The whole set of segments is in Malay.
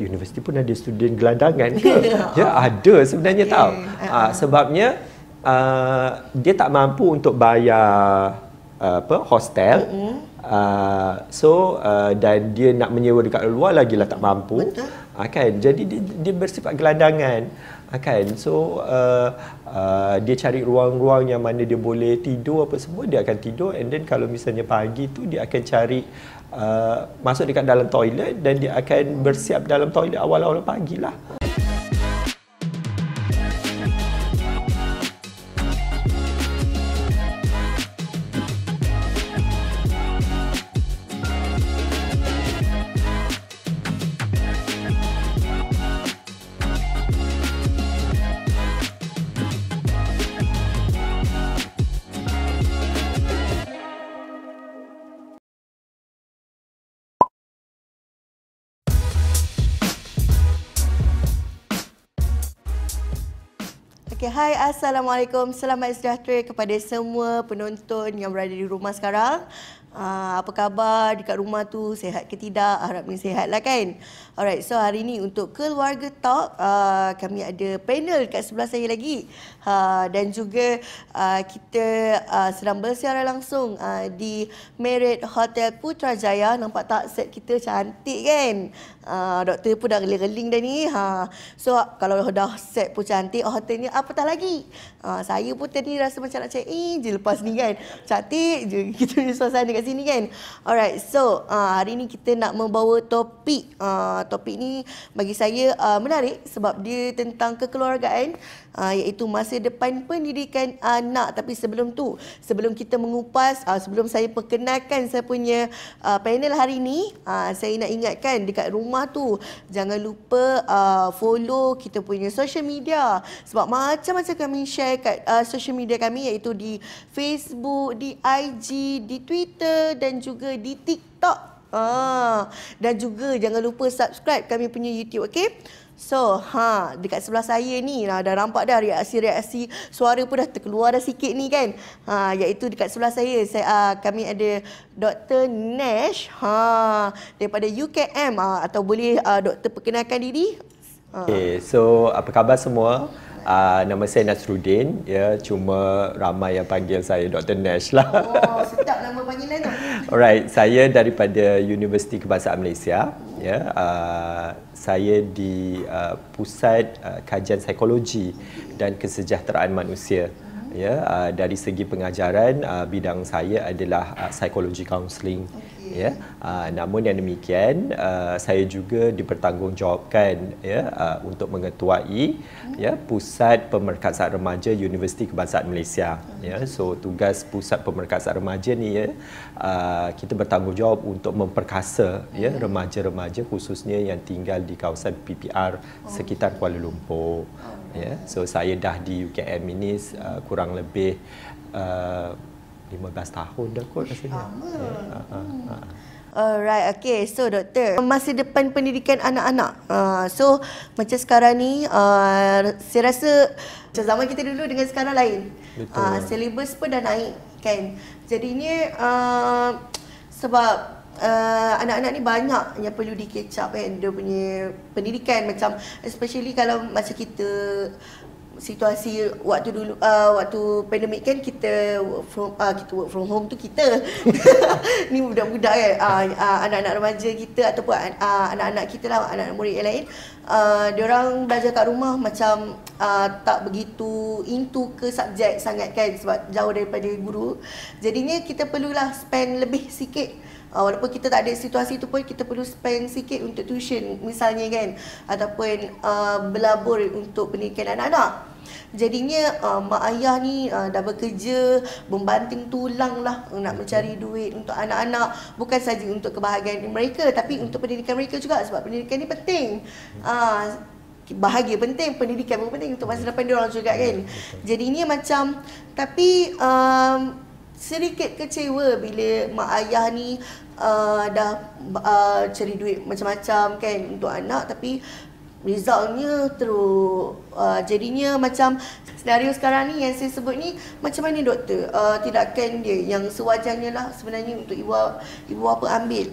Universiti pun ada student gelandangan ke? Ya, ada sebenarnya tau. Sebabnya dia tak mampu untuk bayar hostel. Dan dia nak menyewa dekat luar lagilah tak mampu. Kan? Jadi dia bersifat gelandangan. Kan? So dia cari ruang-ruang yang mana dia boleh tidur apa semua, dia akan tidur, and then kalau misalnya pagi tu dia akan cari masuk dekat dalam toilet dan dia akan bersiap dalam toilet awal-awal pagi lah. Hai, Assalamualaikum. Selamat sejahtera kepada semua penonton yang berada di rumah sekarang. Apa khabar dekat rumah tu? Sehat ke tidak? Harapnya sehat lah kan? Alright, so hari ni untuk Keluarga Talk, kami ada panel dekat sebelah saya lagi. Dan juga kita sedang bersiaran langsung di Merit Hotel Putrajaya. Nampak tak set kita cantik kan? Doktor pun dah geling-geling dah ni. So kalau dah set pun cantik, hotelnya apatah lagi. Saya pun tadi rasa macam nak check-in je lepas ni kan. Cantik je kita punya suasana kat sini kan. Alright, so hari ni kita nak membawa topik. Topik ni bagi saya menarik sebab dia tentang kekeluargaan, iaitu masa depan pendidikan anak. Tapi sebelum tu, sebelum kita mengupas, sebelum saya perkenalkan saya punya panel hari ni, saya nak ingatkan dekat rumah tu jangan lupa follow kita punya social media sebab macam-macam kami share kat social media kami, iaitu di Facebook, di IG, di Twitter dan juga di TikTok. Dan juga jangan lupa subscribe kami punya YouTube, okey? So, dekat sebelah saya ni dah nampak dah reaksi-reaksi, suara pun dah terkeluar dah sikit ni kan. Iaitu dekat sebelah saya kami ada Dr Nash daripada UKM. Atau boleh doktor perkenalkan diri? Okay, so apa khabar semua? Nama saya Nasruddin, ya, cuma ramai yang panggil saya Dr. Nash lah. Oh, sedap nama panggilan tu. Alright, saya daripada Universiti Kebangsaan Malaysia. Ya, saya di Pusat Kajian Psikologi dan Kesejahteraan Manusia. Ya, dari segi pengajaran, bidang saya adalah psikologi counselling. Ya, namun yang demikian, saya juga dipertanggungjawabkan, ya, untuk mengetuai, ya, Pusat Pemerkasaan Remaja Universiti Kebangsaan Malaysia. Ya, so tugas Pusat Pemerkasaan Remaja ni, ya, kita bertanggungjawab untuk memperkasa, ya, remaja-remaja khususnya yang tinggal di kawasan PPR sekitar Kuala Lumpur. Ya, so saya dah di UKM ini kurang lebih 15 tahun dah kot rasanya. Alright, okay. So doktor, masa depan pendidikan anak-anak. So macam sekarang ni, saya rasa macam zaman kita dulu dengan sekarang lain. Syllabus pun dah naik kan. Jadinya sebab anak-anak ni banyak yang perlu dikecap kan, dia punya pendidikan, macam especially kalau macam kita situasi waktu dulu, waktu pandemik kan, kita work from home tu kita ni budak-budak kan, anak-anak remaja kita ataupun anak-anak kita lah, anak-anak murid yang lain, diorang belajar kat rumah macam tak begitu into ke subjek sangat kan, sebab jauh daripada guru. Jadinya kita perlulah spend lebih sikit. Walaupun kita tak ada situasi tu pun, kita perlu spend sikit untuk tuition misalnya kan, ataupun berlabur untuk pendidikan anak-anak. Jadinya mak ayah ni dah bekerja, membanting tulang lah nak mencari duit untuk anak-anak, bukan saja untuk kebahagiaan mereka tapi untuk pendidikan mereka juga, sebab pendidikan ni penting. Bahagia penting, pendidikan pun penting untuk masa depan diorang juga kan. Jadinya macam, tapi sedikit kecewa bila mak ayah ni dah cari duit macam-macam kan untuk anak, tapi resultnya teruk. Jadinya macam senario sekarang ni yang saya sebut ni, macam mana doktor tindakan dia yang sewajarnya lah sebenarnya untuk ibu apa ambil?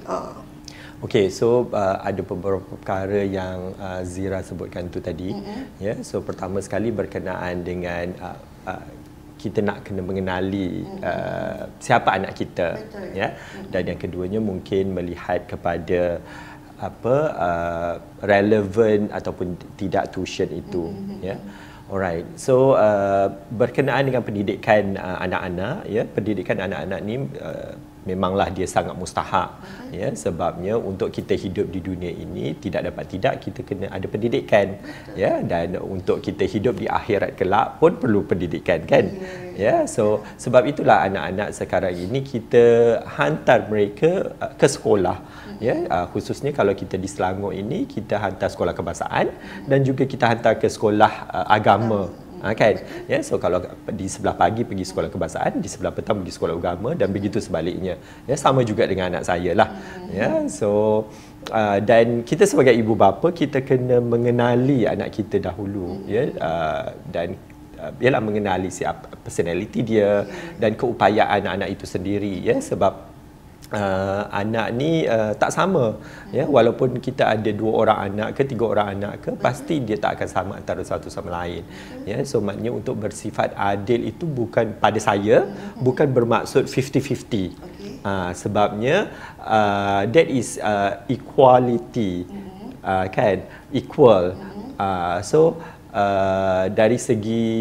Okey, so ada beberapa perkara yang Zira sebutkan tu tadi. Ya, yeah, so pertama sekali berkenaan dengan kita nak kena mengenali siapa anak kita, ya. Yeah? Dan yang keduanya mungkin melihat kepada apa relevan ataupun tidak tuition itu, ya. Yeah? Alright, so berkenaan dengan pendidikan anak-anak, ya, yeah? Pendidikan anak-anak ni memanglah dia sangat mustahak, ya, sebabnya untuk kita hidup di dunia ini tidak dapat tidak kita kena ada pendidikan, ya, dan untuk kita hidup di akhirat kelak pun perlu pendidikan, kan, ya. So sebab itulah anak-anak sekarang ini kita hantar mereka ke sekolah, ya, khususnya kalau kita di Selangor ini kita hantar sekolah kebangsaan dan juga kita hantar ke sekolah agama. Kan? Ya, so kalau di sebelah pagi pergi sekolah kebangsaan, di sebelah petang pergi sekolah agama dan begitu sebaliknya. Ya, sama juga dengan anak saya lah. Ya, so dan kita sebagai ibu bapa kita kena mengenali anak kita dahulu, ya, dan ialah mengenali siapa personality dia dan keupayaan anak-anak itu sendiri, ya, sebab anak ni tak sama, ya, walaupun kita ada 2 orang anak ke 3 orang anak ke, pasti dia tak akan sama antara satu sama lain, ya. So maknanya untuk bersifat adil itu bukan pada saya, bukan bermaksud 50-50, sebabnya that is equality, kan, equal, so dari segi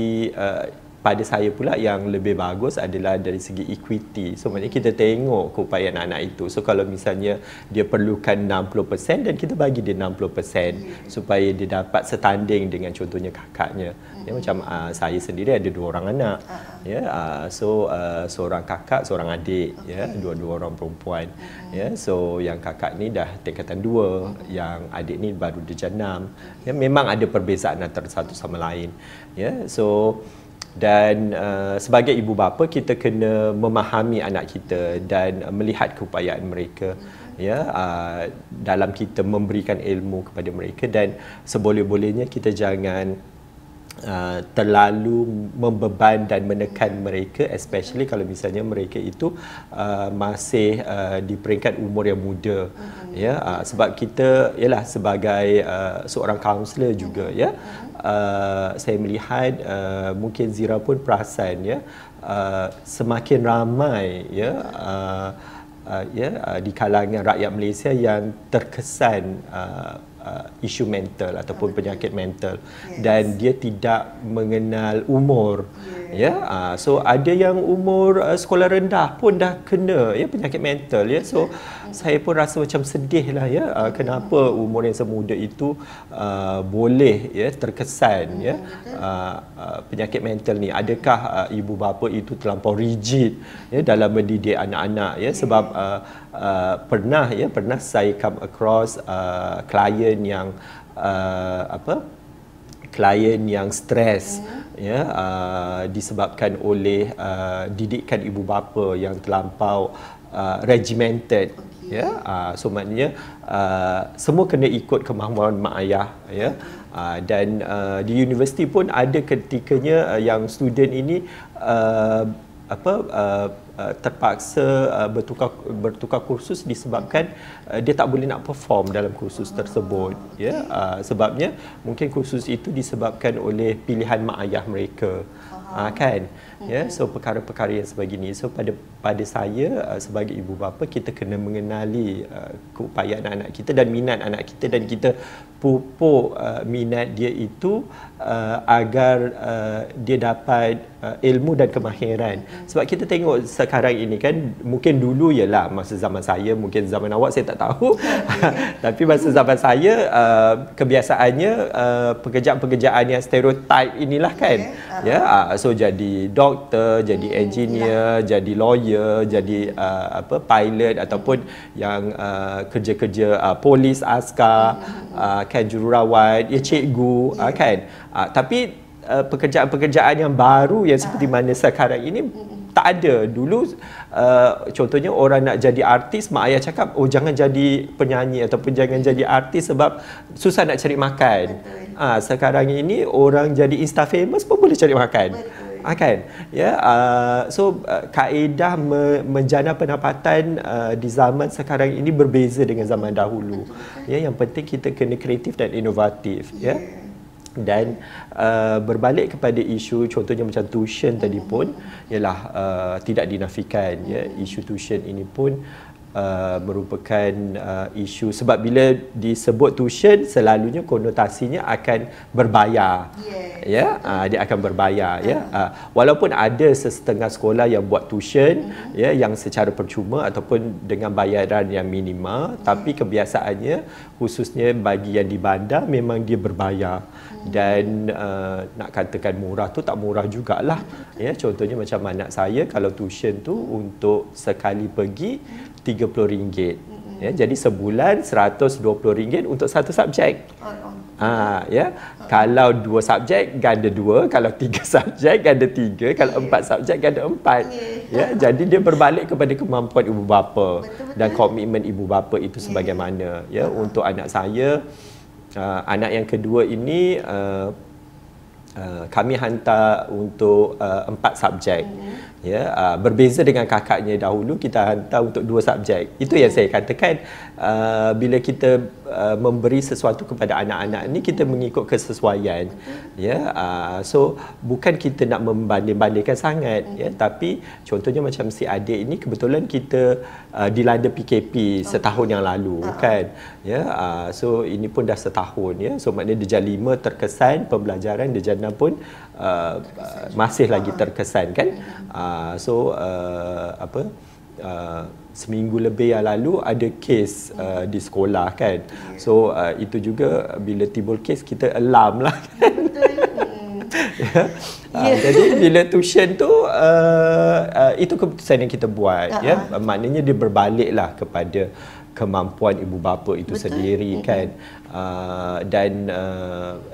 pada saya pula yang lebih bagus adalah dari segi equity. So maknanya kita tengok keupayaan anak-anak itu. So kalau misalnya dia perlukan 60% dan kita bagi dia 60% supaya dia dapat setanding dengan contohnya kakaknya. Ya, macam saya sendiri ada 2 orang anak. Ya, so seorang kakak, seorang adik, ya, dua-dua orang perempuan. Ya, so yang kakak ni dah tingkatan 2, yang adik ni baru darjah 6. Ya, memang ada perbezaan antara satu sama lain. Ya, so dan sebagai ibu bapa kita kena memahami anak kita dan melihat keupayaan mereka, ya, dalam kita memberikan ilmu kepada mereka dan seboleh-bolehnya kita jangan terlalu membeban dan menekan mereka, especially kalau misalnya mereka itu masih di peringkat umur yang muda, ya, sebab kita ialah sebagai seorang kaunselor juga, ya, saya melihat mungkin Zira pun perasan, ya, semakin ramai, ya, di kalangan rakyat Malaysia yang terkesan isu mental ataupun penyakit mental, dan dia tidak mengenal umur, ya, so ada yang umur sekolah rendah pun dah kena, ya, penyakit mental, ya, so saya pun rasa macam sedih lah, ya, kenapa umur yang semuda itu boleh, ya, terkesan, ya, penyakit mental ni. Adakah ibu bapa itu terlampau rigid, ya, dalam mendidik anak-anak, ya, sebab pernah saya come across klien yang stres, ya, disebabkan oleh didikan ibu bapa yang terlampau regimented, ya, so maknanya semua kena ikut kemahuan mak ayah, ya. Dan di universiti pun ada ketikanya yang student ini terpaksa bertukar kursus disebabkan dia tak boleh nak perform dalam kursus tersebut, ya, sebabnya mungkin kursus itu disebabkan oleh pilihan mak ayah mereka, kan, ya, so perkara-perkara yang sebegini. So pada saya sebagai ibu bapa kita kena mengenali keupayaan anak kita dan minat anak kita dan kita pupuk minat dia itu agar dia dapat ilmu dan kemahiran. Sebab kita tengok sekarang ini, kan, mungkin dulu ialah masa zaman saya, mungkin zaman awak saya tak tahu, tapi masa zaman saya kebiasaannya pekerjaan-pekerjaan yang stereotip inilah, kan, ya, so jadi doktor, jadi engineer, jadi lawyer, jadi pilot ataupun yang kerja-kerja polis, askar, kan, jururawat, ya, cikgu, kan, tapi pekerjaan-pekerjaan yang baru yang seperti mana sekarang ini tak ada. Dulu contohnya orang nak jadi artis, mak ayah cakap, oh, jangan jadi penyanyi ataupun jangan jadi artis sebab susah nak cari makan. Sekarang ini orang jadi insta famous pun boleh cari makan. kan? Ya, kaedah menjana pendapatan di zaman sekarang ini berbeza dengan zaman dahulu. Ya, yang penting kita kena kreatif dan inovatif, ya. Dan berbalik kepada isu contohnya macam tuition tadi pun, ialah tidak dinafikan, ya, isu tuition ini pun merupakan isu, sebab bila disebut tuition selalunya konotasinya akan berbayar, ya, dia akan berbayar, ya, walaupun ada setengah sekolah yang buat tuition, ya, yang secara percuma ataupun dengan bayaran yang minima, tapi kebiasaannya khususnya bagi yang di bandar memang dia berbayar. Dan nak katakan murah tu tak murah jugalah, ya. Contohnya macam anak saya kalau tuition tu untuk sekali pergi RM30. Ya, jadi sebulan RM120 untuk satu subjek. Ya. Kalau dua subjek ganda dua, kalau tiga subjek ganda tiga, kalau empat subjek ganda empat. Ya, jadi dia berbalik kepada kemampuan ibu bapa. Betul-betul. Dan komitmen ibu bapa itu sebagaimana. Ya, untuk anak saya, anak yang kedua ini kami hantar untuk 4 subjek. Ya, berbeza dengan kakaknya dahulu kita hantar untuk 2 subjek. Itu yang saya katakan, bila kita memberi sesuatu kepada anak-anak ni, kita mengikut kesesuaian. Ya, so bukan kita nak membanding-bandingkan sangat, ya, tapi contohnya macam si adik ini kebetulan kita dilanda PKP setahun yang lalu, kan. Ya, so ini pun dah setahun, ya. So maknanya Darjah 5 terkesan, pembelajaran Darjah 6 pun masih lagi terkesan, kan. Seminggu lebih yang lalu ada kes di sekolah, kan. So itu juga bila timbul kes kita alarm lah, kan. Jadi bila tuition tu itu keputusan yang kita buat, ya. Maknanya dia berbalik lah kepada kemampuan ibu bapa itu sendiri, kan. Dan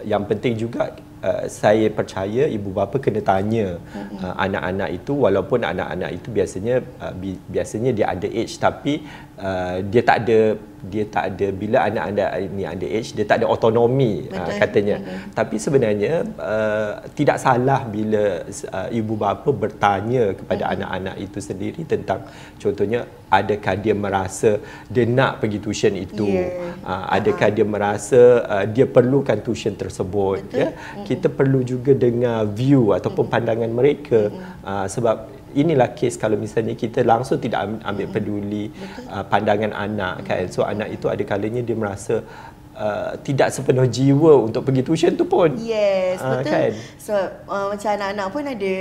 yang penting juga, saya percaya ibu bapa kena tanya anak-anak itu, walaupun anak-anak itu biasanya dia underage, tapi dia tak ada bila anak-anak ini underage dia tak ada autonomi, katanya. Tapi sebenarnya tidak salah bila ibu bapa bertanya kepada anak-anak itu sendiri tentang contohnya adakah dia merasa dia nak pergi tuition itu, adakah dia merasa dia perlukan tuition tersebut. Ya? Kita perlu juga dengar view ataupun pandangan mereka, sebab inilah kes kalau misalnya kita langsung tidak ambil peduli pandangan anak, kan. So anak itu ada kalanya dia merasa tidak sepenuh jiwa untuk pergi tuition tu pun. Yes, betul. Kan? So macam anak-anak pun ada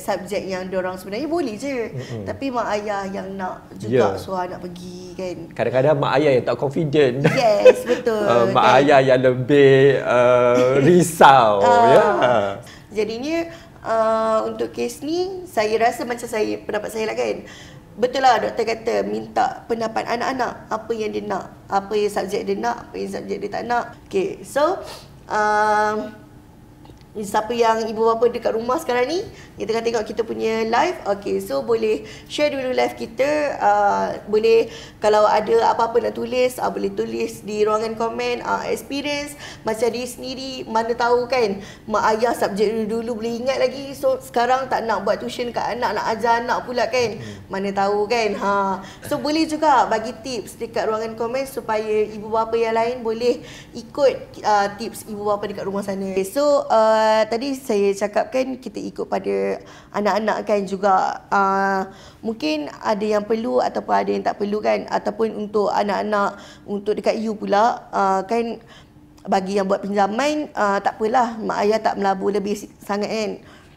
subjek yang diorang sebenarnya boleh je, tapi mak ayah yang nak juga suruh anak pergi, kan. Kadang-kadang mak ayah yang tak confident. Yes, betul. Mak ayah yang lebih risau, ya. Jadinya untuk kes ni saya rasa macam pendapat saya lah, kan. Betul lah doktor kata, minta pendapat anak-anak, apa yang dia nak, apa yang subjek dia nak, apa yang subjek dia tak nak. Okay, so siapa yang ibu bapa dekat rumah sekarang ni, dia tengah tengok kita punya live, okay, so boleh share dulu live kita. Boleh, kalau ada apa-apa nak tulis, boleh tulis di ruangan komen, experience macam diri sendiri. Mana tahu, kan, mak ayah subjek dulu boleh ingat lagi, so sekarang tak nak buat tuition kat anak, nak ajar anak pula, kan. Mana tahu, kan. So boleh juga bagi tips dekat ruangan komen supaya ibu bapa yang lain boleh ikut tips ibu bapa dekat rumah sana. Okay, so tadi saya cakap, kan, kita ikut pada anak-anak, kan, juga mungkin ada yang perlu ataupun ada yang tak perlu, kan. Ataupun untuk anak-anak, untuk dekat you pula, kan, bagi yang buat pinjaman, tak apalah, mak ayah tak melabur lebih sangat, kan.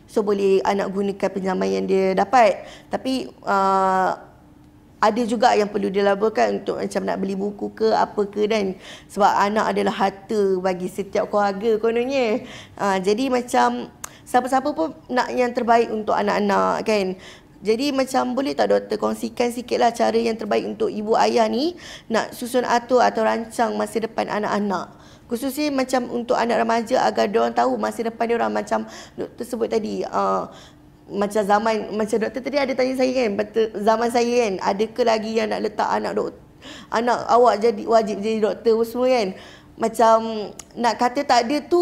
So boleh anak gunakan pinjaman yang dia dapat. Tapi ada juga yang perlu dilaburkan untuk macam nak beli buku ke apa ke, dan sebab anak adalah harta bagi setiap keluarga kononnya. Jadi macam siapa-siapa pun nak yang terbaik untuk anak-anak, kan. Jadi macam boleh tak doktor kongsikan sikit lah cara yang terbaik untuk ibu ayah ni nak susun atur atau rancang masa depan anak-anak, khususnya macam untuk anak remaja, agar diorang tahu masa depan diorang. Macam doktor sebut tadi, macam zaman, macam doktor tadi ada tanya saya, kan, zaman saya, kan, adakah lagi yang nak letak anak awak jadi wajib jadi doktor semua, kan. Macam nak kata tak ada tu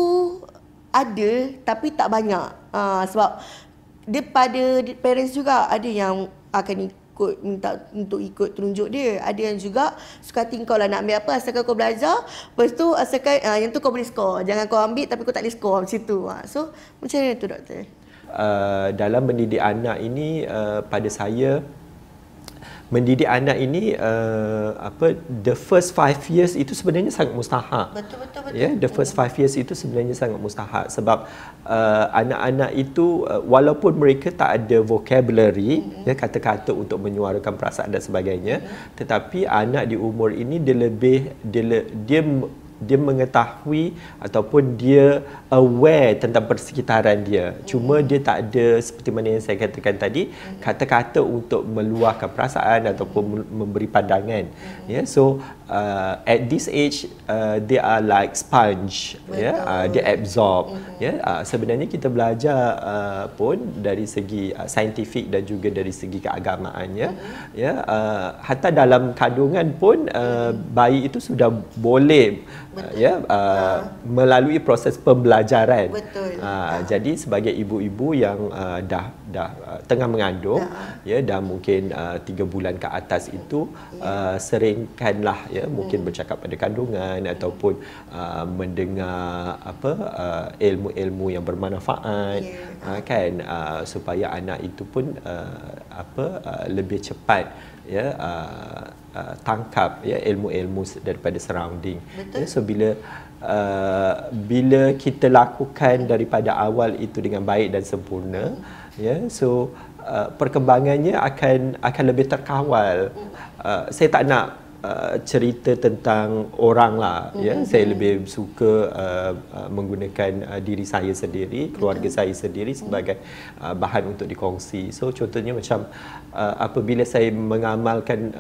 ada, tapi tak banyak. Sebab Daripada parents juga, ada yang akan ikut minta untuk ikut tunjuk dia. Ada yang juga suka hati kau lah nak ambil apa, asalkan kau belajar. Lepas tu asalkan yang tu kau boleh skor. Jangan kau ambil tapi kau tak boleh skor macam tu. So macam mana tu doktor? Dalam mendidik anak ini, pada saya mendidik anak ini the first 5 years itu sebenarnya sangat mustahak. Betul. Yeah, the first 5 years itu sebenarnya sangat mustahak sebab anak-anak itu walaupun mereka tak ada vocabulary, ya, kata-kata untuk menyuarakan perasaan dan sebagainya, tetapi anak di umur ini dia mengetahui ataupun dia aware tentang persekitaran dia. Cuma dia tak ada seperti mana yang saya katakan tadi, kata-kata untuk meluahkan perasaan ataupun memberi pandangan. Yeah, so at this age they are like sponge. Yeah, they absorb. Yeah, sebenarnya kita belajar pun dari segi saintifik dan juga dari segi keagamaannya. Yeah, hatta dalam kandungan pun bayi itu sudah boleh melalui proses pembelajaran. Jadi sebagai ibu-ibu yang tengah mengandung, ya, dah mungkin 3 bulan ke atas itu, seringkanlah ya mungkin bercakap pada kandungan ataupun mendengar apa ilmu-ilmu yang bermanfaat, kan, supaya anak itu pun lebih cepat ya tangkap ya ilmu-ilmu daripada surrounding. Ya, so bila kita lakukan daripada awal itu dengan baik dan sempurna, ya, so perkembangannya akan lebih terkawal. Saya tak nak cerita tentang orang lah, ya, saya lebih suka menggunakan diri saya sendiri, keluarga saya sendiri sebagai bahan untuk dikongsi. So contohnya macam apabila saya mengamalkan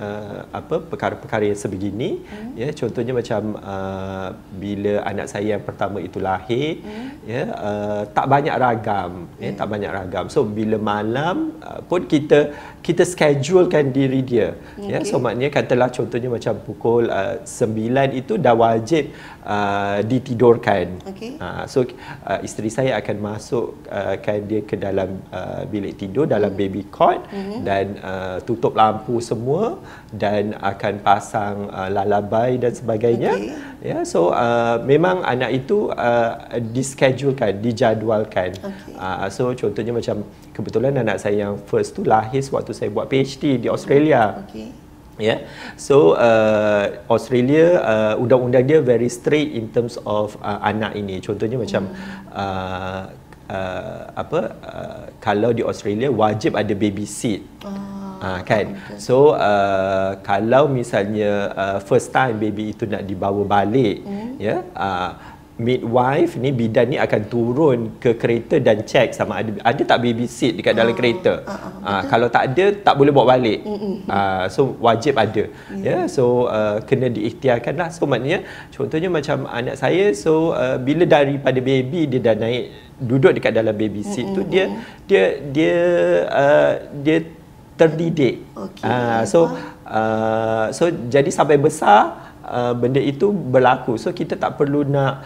perkara-perkara yang sebegini, ya, contohnya macam bila anak saya yang pertama itu lahir, ya, tak banyak ragam, ya, tak banyak ragam. So bila malam pun kita schedulekan diri dia, ya, so maknanya katalah contohnya macam pukul 9 itu dah wajib ditidurkan. So isteri saya akan masukkan dia ke dalam bilik tidur dalam baby cot, dan tutup lampu semua dan akan pasang lalabai dan sebagainya. Ya, so memang anak itu dischedulekan, dijadualkan. So contohnya macam kebetulan anak saya yang first tu lahir waktu saya buat PhD di Australia. Yeah. So Australia undang-undang dia very strict in terms of anak ini. Contohnya macam kalau di Australia wajib ada babysit. Kan. So kalau misalnya first time baby itu nak dibawa balik, ya, midwife ni, bidan ni akan turun ke kereta dan cek sama ada tak baby seat dekat dalam kereta. Kalau tak ada, tak boleh bawa balik. So wajib ada. Yeah, so kena diikhtiarkan lah. So maknanya contohnya macam anak saya, so bila daripada baby dia dah naik duduk dekat dalam baby seat tu, dia terdidik. So jadi sampai besar benda itu berlaku. So kita tak perlu nak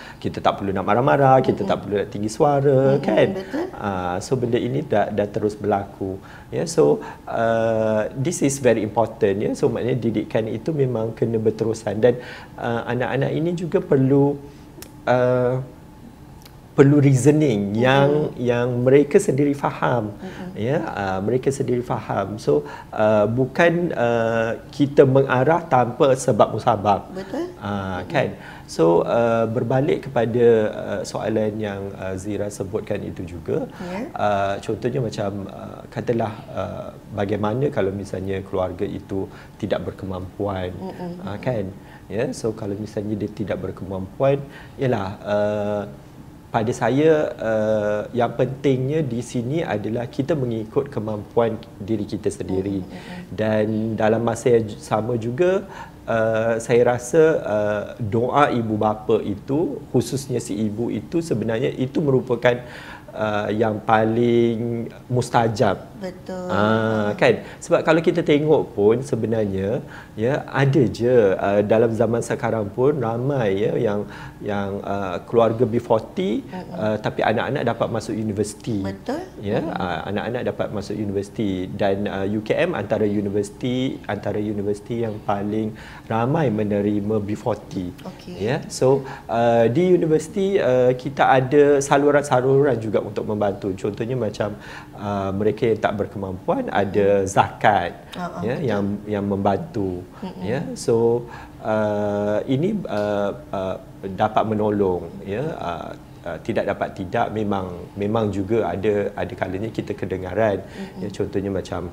marah-marah, kita tak perlu nak tinggi suara, kan. So benda ini dah terus berlaku. Ya, yeah, so this is very important, ya. Yeah. So maknanya didikan itu memang kena berterusan dan anak-anak ini juga perlu reasoning yang mereka sendiri faham, ya, mereka sendiri faham. So bukan kita mengarah tanpa sebab musabab, kan. So berbalik kepada soalan yang Zira sebutkan itu juga, contohnya macam katalah bagaimana kalau misalnya keluarga itu tidak berkemampuan, kan, ya. Yeah, so kalau misalnya dia tidak berkemampuan, ialah pada saya yang pentingnya di sini adalah kita mengikut kemampuan diri kita sendiri, dan dalam masa yang sama juga saya rasa doa ibu bapa itu, khususnya si ibu itu, sebenarnya itu merupakan yang paling mustajab. Betul. Kan? Sebab kalau kita tengok pun sebenarnya ya ada je dalam zaman sekarang pun ramai ya yang keluarga B40 tapi anak-anak dapat masuk universiti. Betul. Ya, anak-anak dapat masuk universiti dan UKM antara universiti yang paling ramai menerima B40. Okay. Ya. So di universiti kita ada saluran-saluran juga untuk membantu. Contohnya macam mereka yang tak berkemampuan ada zakat ya, yang membantu ya. So ini dapat menolong ya. Tidak dapat tidak memang juga ada kalanya kita kedengaran ya, contohnya macam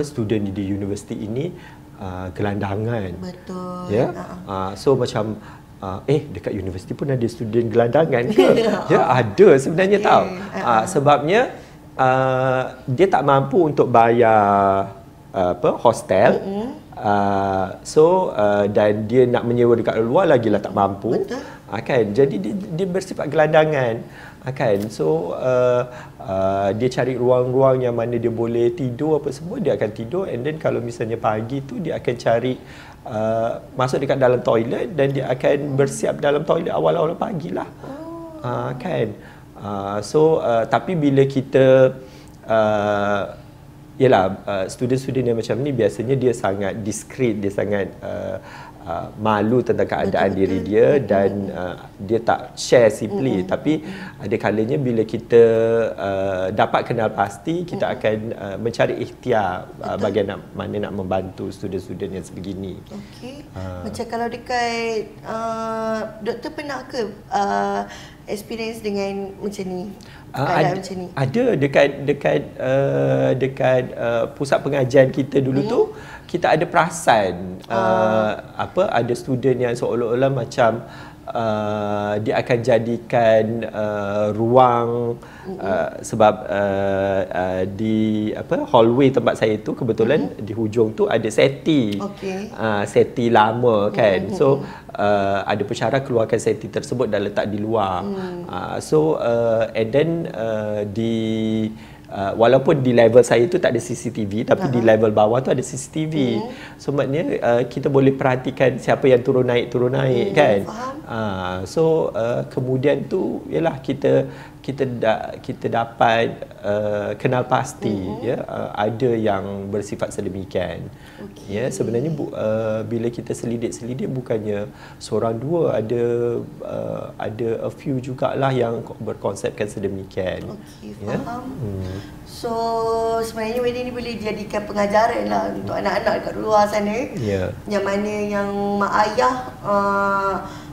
student di universiti ini gelandangan. Betul ya. So macam dekat universiti pun ada student gelandangan ke? Ya, ada sebenarnya tau. Sebabnya dia tak mampu untuk bayar hostel. Dan dia nak menyewa dekat luar lagilah tak mampu. Kan? Jadi dia bersifat gelandangan. Kan? So dia cari ruang-ruang yang mana dia boleh tidur apa semua, dia akan tidur, and then kalau misalnya pagi tu dia akan cari masuk dekat dalam toilet dan dia akan bersiap dalam toilet awal-awal pagi lah. Kan? Tapi bila kita student-student yang macam ni biasanya dia sangat discreet, dia sangat malu tentang keadaan diri dia dan dia tak share simply. Tapi ada kalanya bila kita dapat kenal pasti, kita akan mencari ikhtiar bagaimana nak membantu student-student yang sebegini. Okey. Macam kalau dekat doktor pernah ke experience dengan macam ni? Macam ni. Ada dekat pusat pengajian kita dulu tu, kita ada perasan ada student yang seolah-olah macam dia akan jadikan ruang sebab di hallway tempat saya tu kebetulan di hujung tu ada seti. Seti lama kan. So ada pensyarah keluarkan seti tersebut dan letak di luar. And then di walaupun di level saya tu tak ada CCTV, tapi di level bawah tu ada CCTV. So maknanya kita boleh perhatikan siapa yang turun naik kan. Kemudian tu ialah kita dapat kenal pasti ya, ada yang bersifat sedemikian. Ya, sebenarnya bila kita selidik bukannya seorang dua, ada a few jugalah yang berkonsepkan sedemikian. Ya. So sebenarnya wedding ni boleh dijadikan pengajaran lah untuk anak-anak dekat luar sana, yang mana yang mak ayah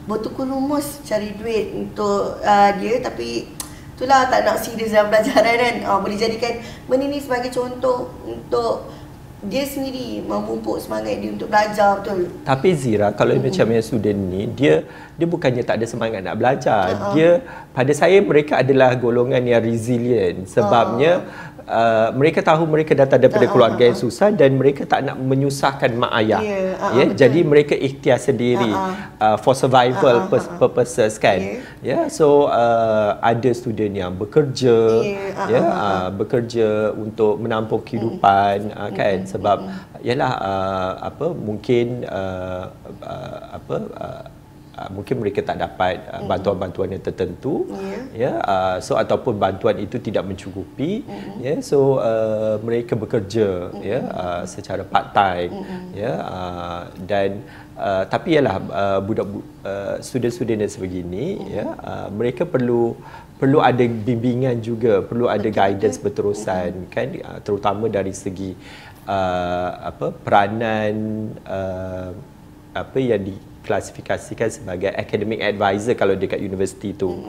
bertukar lumus cari duit untuk dia, tapi itulah tak nak serius dalam pelajaran kan. Boleh jadikan benda ni sebagai contoh untuk dia sendiri memupuk semangat dia untuk belajar. Betul. Tapi Zira, kalau macam yang student ni, dia bukannya tak ada semangat nak belajar. Dia, pada saya, mereka adalah golongan yang resilient. Sebabnya mereka tahu mereka datang daripada keluarga yang susah dan mereka tak nak menyusahkan mak ayah. Jadi mereka ikhtiar sendiri for survival purposes kan. Ada student yang bekerja bekerja untuk menampung kehidupan kan, sebab ialah mungkin mereka tak dapat bantuan-bantuan yang tertentu ataupun bantuan itu tidak mencukupi mereka bekerja secara part time dan tapi ialah student-student yang sebegini mereka perlu ada bimbingan juga, perlu ada guidance berterusan kan, terutama dari segi peranan yang diklasifikasikan sebagai academic advisor kalau dekat universiti tu.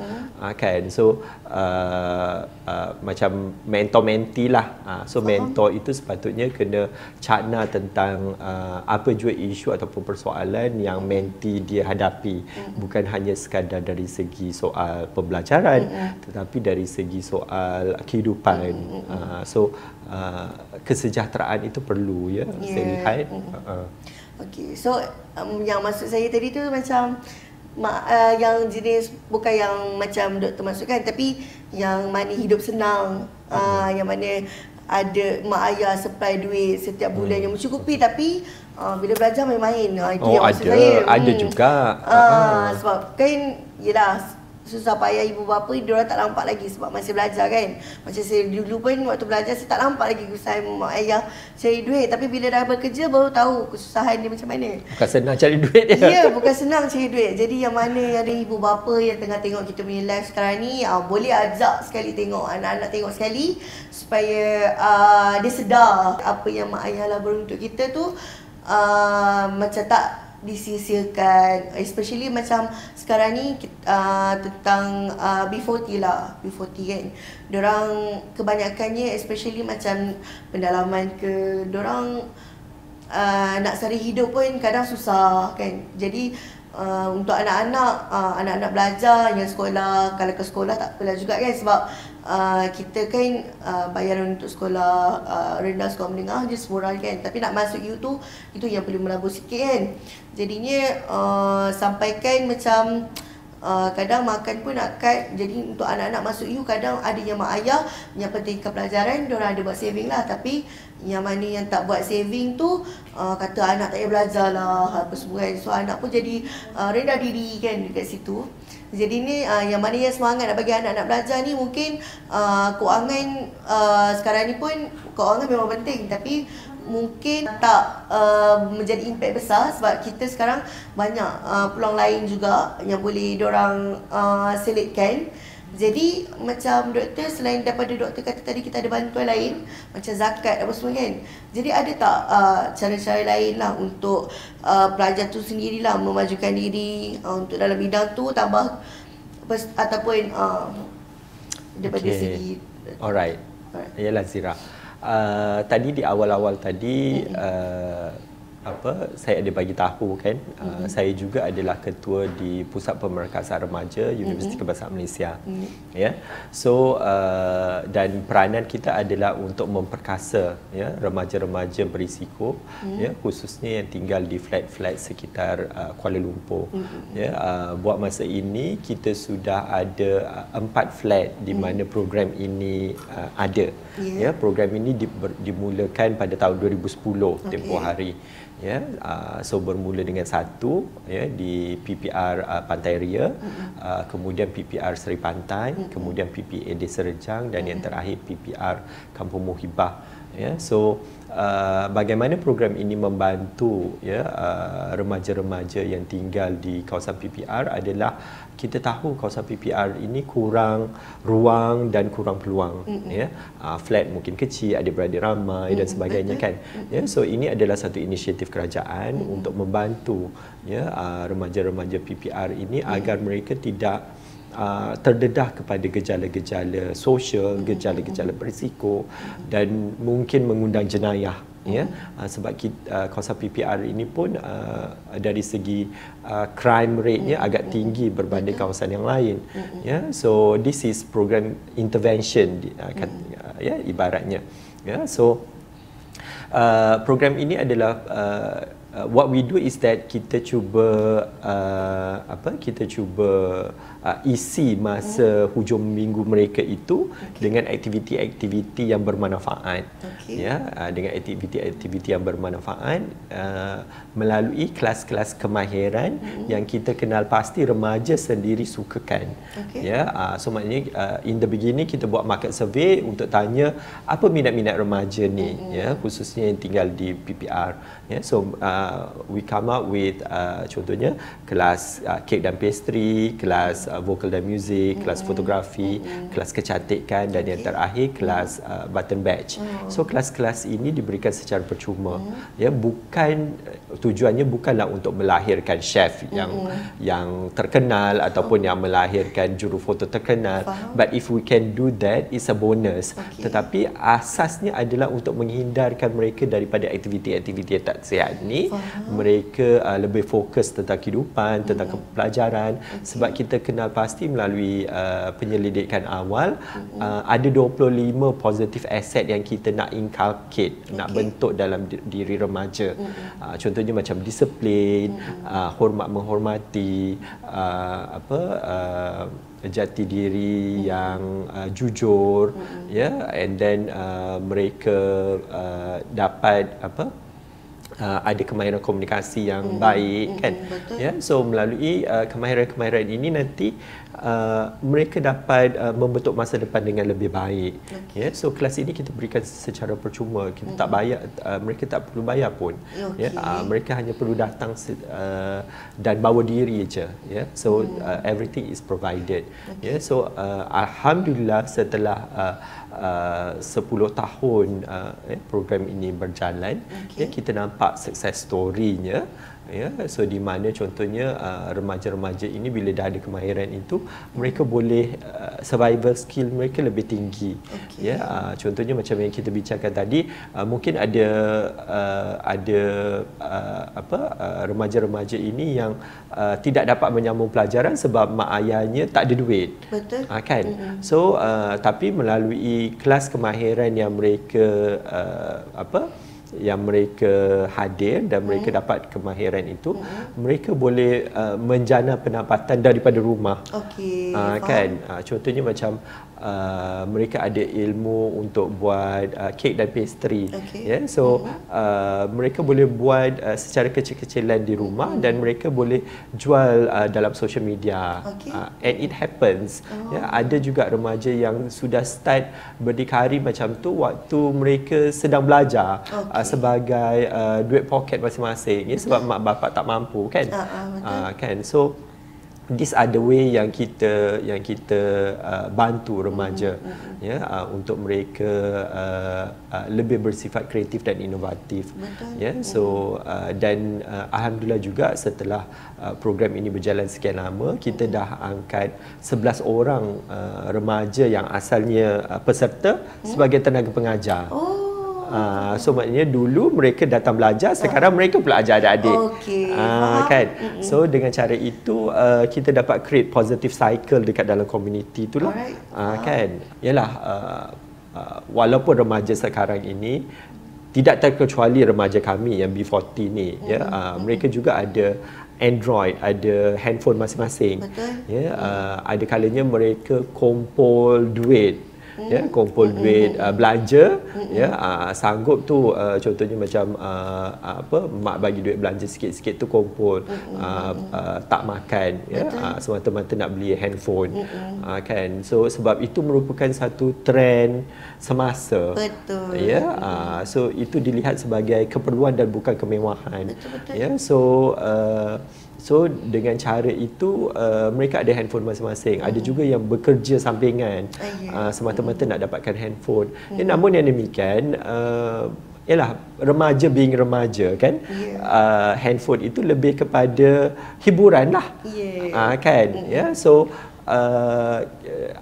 Kan? So macam mentor-mentee lah. So mentor itu sepatutnya kena cakna tentang apa jua isu ataupun persoalan yang mentee dia hadapi. Bukan hanya sekadar dari segi soal pembelajaran, tetapi dari segi soal kehidupan. Kesejahteraan itu perlu ya. Saya lihat. Okey, so yang maksud saya tadi tu macam yang jenis bukan yang macam doktor masukkan, tapi yang mana hidup senang, yang mana ada mak ayah supply duit setiap bulan yang mencukupi, tapi bila belajar main-main, itu yang maksud saya. Ada juga sebab kan yelah susah payah ibu bapa diorang tak nampak lagi sebab masih belajar kan. Macam saya dulu pun waktu belajar saya tak nampak lagi kesusahan mak ayah cari duit, tapi bila dah bekerja baru tahu kesusahan dia macam mana. Bukan senang cari duit dia. Ya, bukan senang cari duit. Jadi yang mana ada ibu bapa yang tengah tengok kita punya live sekarang ni, boleh ajak sekali tengok, anak-anak tengok sekali supaya dia sedar apa yang mak ayah labur untuk kita tu macam tak disisikan, especially macam sekarang ni tentang B40 lah, B40 kan. Diorang kebanyakannya especially macam pendalaman ke, diorang nak sari hidup pun kadang susah kan. Jadi untuk anak-anak, anak-anak belajar yang sekolah, kalau ke sekolah tak apalah juga kan sebab kita kan bayaran untuk sekolah rendah, sekolah menengah je semurah kan. Tapi nak masuk you tu, itu yang perlu melabur sikit kan. Jadinya sampaikan macam kadang makan pun nak cut. Jadi untuk anak-anak masuk you, kadang ada yang mak ayah yang pentingkan pelajaran, diorang ada buat saving lah. Tapi yang mana yang tak buat saving tu kata anak tak payah belajar lah apa semua kan. So anak pun jadi rendah diri kan dekat situ. Jadi ni yang mana yang semangat nak bagi anak-anak belajar ni, mungkin kewangan sekarang ni pun kewangan memang penting, tapi mungkin tak menjadi impak besar sebab kita sekarang banyak peluang lain juga yang boleh diorang selitkan. Jadi macam doktor, selain daripada doktor kata tadi, kita ada bantuan lain macam zakat apa semua kan. Jadi ada tak cara-cara lain lah untuk pelajar tu sendirilah memajukan diri untuk dalam bidang tu, tambah ataupun daripada segi. Alright, yalah Zira, tadi di awal-awal tadi apa saya ada bagi tahu kan, saya juga adalah ketua di Pusat Pemerkasaan Remaja Universiti Kebangsaan Malaysia. Ya. So dan peranan kita adalah untuk memperkasa ya remaja-remaja berisiko, ya, khususnya yang tinggal di flat-flat sekitar Kuala Lumpur. Ya, buat masa ini kita sudah ada 4 flat di mana program ini ada. Ya, program ini dimulakan pada tahun 2010 tempoh hari. Ya, so bermula dengan 1 ya di PPR Pantai Ria, kemudian PPR Seri Pantai, kemudian PPA di Serejang dan yang terakhir PPR Kampung Muhibah. Ya, so bagaimana program ini membantu ya remaja-remaja yang tinggal di kawasan PPR adalah kita tahu kawasan PPR ini kurang ruang dan kurang peluang, ya. Flat mungkin kecil, adik-beradik ramai dan sebagainya kan. Ya, so ini adalah satu inisiatif kerajaan untuk membantu ya remaja-remaja PPR ini agar mereka tidak terdedah kepada gejala-gejala sosial, gejala-gejala berisiko dan mungkin mengundang jenayah. Ya, sebab kita, kawasan PPR ini pun dari segi crime rate-nya agak tinggi berbanding kawasan yang lain. Ya, so this is program intervention ya ibaratnya. Ya, so program ini adalah what we do is that kita cuba isi masa hujung minggu mereka itu dengan aktiviti-aktiviti yang bermanfaat, ya, dengan aktiviti-aktiviti yang bermanfaat melalui kelas-kelas kemahiran yang kita kenal pasti remaja sendiri sukakan, ya. So maknanya in the beginning kita buat market survey untuk tanya apa minat-minat remaja ni, ya, khususnya yang tinggal di PPR, ya. So we come up with contohnya kelas kek dan pastry, kelas vokal dan muzik, kelas fotografi, kelas kecantikan dan yang terakhir kelas button badge. So kelas-kelas ini diberikan secara percuma. Ya, bukan tujuannya bukanlah untuk melahirkan chef yang terkenal ataupun yang melahirkan jurufoto terkenal. But if we can do that, it's a bonus. Tetapi asasnya adalah untuk menghindarkan mereka daripada aktiviti-aktiviti yang tak sihat ni mereka lebih fokus tentang kehidupan, tentang pelajaran. Sebab kita kenal pasti melalui penyelidikan awal ada 25 positive asset yang kita nak inculcate, nak bentuk dalam diri remaja. Contohnya macam disiplin, hormat menghormati, jati diri yang jujur, ya, and then mereka dapat ada kemahiran komunikasi yang baik, kan, ya. So melalui kemahiran-kemahiran ini nanti mereka dapat membentuk masa depan dengan lebih baik, ya. So kelas ini kita berikan secara percuma, kita tak bayar, mereka tak perlu bayar pun, ya. Mereka hanya perlu datang dan bawa diri je, ya. So everything is provided, ya. So alhamdulillah setelah 10 tahun program ini berjalan, ya, kita nampak success story-nya, ya. So di mana contohnya remaja-remaja ini bila dah ada kemahiran itu, mereka boleh survival skill mereka lebih tinggi, ya. Contohnya macam yang kita bicarakan tadi, mungkin ada remaja-remaja ini yang tidak dapat menyambung pelajaran sebab mak ayahnya tak ada duit, kan. So tapi melalui kelas kemahiran yang mereka yang mereka hadir dan mereka dapat kemahiran itu, mereka boleh menjana pendapatan daripada rumah, kan. Contohnya macam mereka ada ilmu untuk buat kek dan pastry, yeah. So mereka boleh buat secara kecil-kecilan di rumah dan mereka boleh jual dalam social media, and it happens, yeah. Ada juga remaja yang sudah start berdikari macam tu waktu mereka sedang belajar, sebagai duit poket masing-masing, ya, sebab mak bapak tak mampu, kan, kan. So these are the way yang kita bantu remaja, ya, untuk mereka lebih bersifat kreatif dan inovatif, ya. So dan alhamdulillah juga setelah program ini berjalan sekian lama, kita dah angkat 11 orang remaja yang asalnya peserta sebagai tenaga pengajar. So maknanya dulu mereka datang belajar, sekarang mereka pula ajar adik-adik, kan. So dengan cara itu kita dapat create positive cycle dekat dalam community itulah, kan. Yalah, walaupun remaja sekarang ini tidak terkecuali remaja kami yang B40 ni, ya, mereka juga ada Android, ada handphone masing-masing, ya. Ada kalanya mereka kumpul duit, ya, kumpul duit belanja, ya, sanggup tu contohnya macam mak bagi duit belanja sikit-sikit tu kumpul, tak makan, ya, semata-mata nak beli handphone, kan. So sebab itu merupakan satu trend semasa, ya. So itu dilihat sebagai keperluan dan bukan kemewahan, ya. So so dengan cara itu mereka ada handphone masing-masing. Ada juga yang bekerja sampingan, semata-mata nak dapatkan handphone. Ya, namun yang demikian, ialah remaja being remaja, kan, handphone itu lebih kepada hiburan lah, kan, ya. So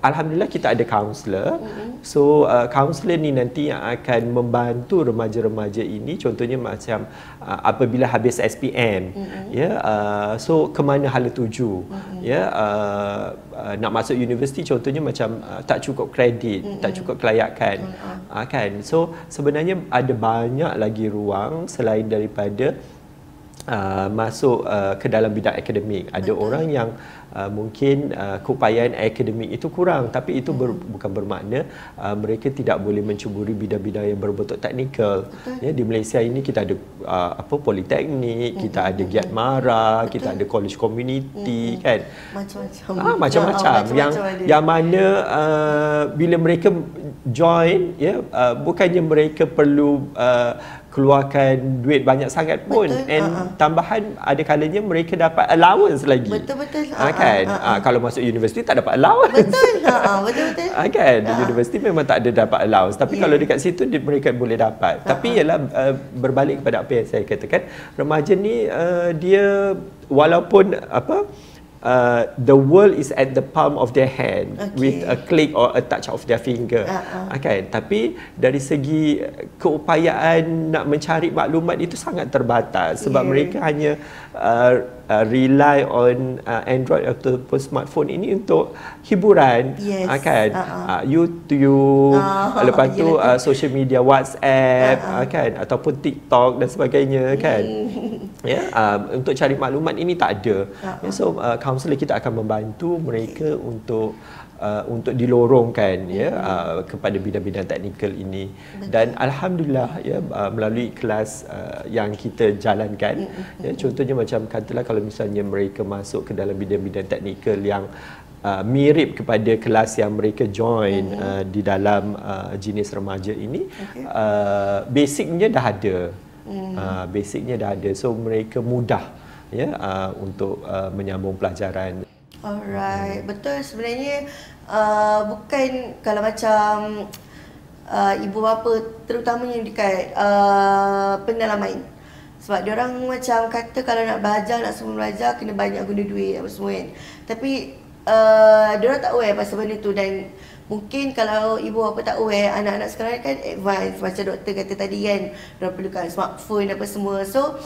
alhamdulillah kita ada kaunselor. So kaunselor ni nanti yang akan membantu remaja-remaja ini, contohnya macam apabila habis SPM, ya, so ke mana hala tuju, ya, nak masuk universiti contohnya macam tak cukup kredit, tak cukup kelayakan, kan. So sebenarnya ada banyak lagi ruang selain daripada masuk ke dalam bidang akademik. Ada orang yang mungkin keupayaan akademik itu kurang, tapi itu bukan bermakna mereka tidak boleh mencuburi bidang-bidang yang berbentuk teknikal. Ya, di Malaysia ini kita ada politeknik, kita ada Giat Mara, kita ada college community, kan. Macam-macam. Macam-macam yang mana bila mereka join, ya, bukannya mereka perlu keluarkan duit banyak sangat pun, dan tambahan ada kalanya mereka dapat allowance lagi. Kan, kalau masuk universiti tak dapat allowance. Betul. Kan, universiti memang tak ada dapat allowance, tapi kalau dekat situ mereka boleh dapat. Tapi ialah berbalik kepada apa yang saya katakan, remaja ni dia walaupun the world is at the palm of their hand, okay, with a click or a touch of their finger. Okay. Tapi dari segi keupayaan nak mencari maklumat itu sangat terbatas sebab mereka hanya rely on Android ataupun smartphone ini untuk hiburan, kan? YouTube, lepas tu social media WhatsApp, kan? Ataupun TikTok dan sebagainya, kan? Untuk cari maklumat ini tak ada. So kaunselor kita akan membantu mereka untuk dilorongkan kepada bidang-bidang teknikal ini. Betul. Dan alhamdulillah melalui kelas yang kita jalankan, contohnya macam katalah kalau misalnya mereka masuk ke dalam bidang-bidang teknikal yang mirip kepada kelas yang mereka join di dalam jenis remaja ini, basicnya dah ada, so mereka mudah untuk menyambung pelajaran. Alright, betul sebenarnya. Bukan kalau macam ibu bapa terutamanya dekat pendalaman, sebab diorang macam kata kalau nak belajar, nak semua belajar kena banyak guna duit apa semua kan. Tapi diorang tak aware pasal benda tu, dan mungkin kalau ibu apa tak aware, anak-anak sekarang kan advance, macam doktor kata tadi kan, diorang perlukan smartphone apa semua. So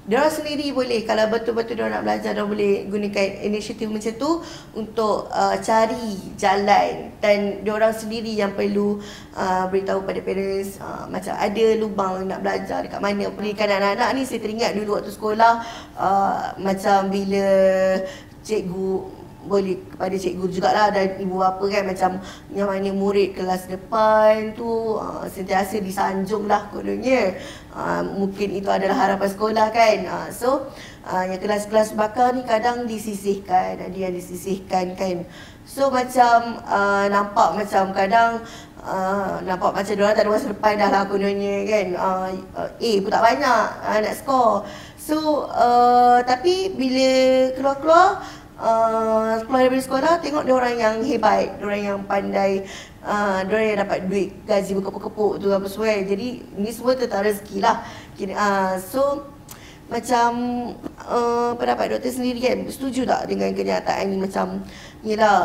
diorang sendiri boleh, kalau betul-betul diorang nak belajar, diorang boleh gunakan inisiatif macam tu untuk cari jalan, dan diorang sendiri yang perlu beritahu pada parents macam ada lubang nak belajar dekat mana. Pendidikan anak-anak ni saya teringat dulu waktu sekolah, macam bila cikgu boleh kepada cikgu jugalah dan ibu bapa kan, macam yang mana murid kelas depan tu sentiasa disanjung lah kononnya. Mungkin itu adalah harapan sekolah kan. So yang kelas-kelas bakar ni kadang disisihkan, ada yang disisihkan kan. So macam nampak macam kadang nampak macam diorang tak ada masa depan dah lah kononnya kan. A pun tak banyak nak skor. So tapi bila keluar-keluar daripada sekolah, tengok diorang yang hebat, diorang yang pandai, diorang yang dapat duit gaji berkepuk-kepuk tu apa semua. Jadi ni semua tentang rezeki lah. So macam pendapat doktor sendiri kan, setuju tak dengan kenyataan ni? Macam yelah,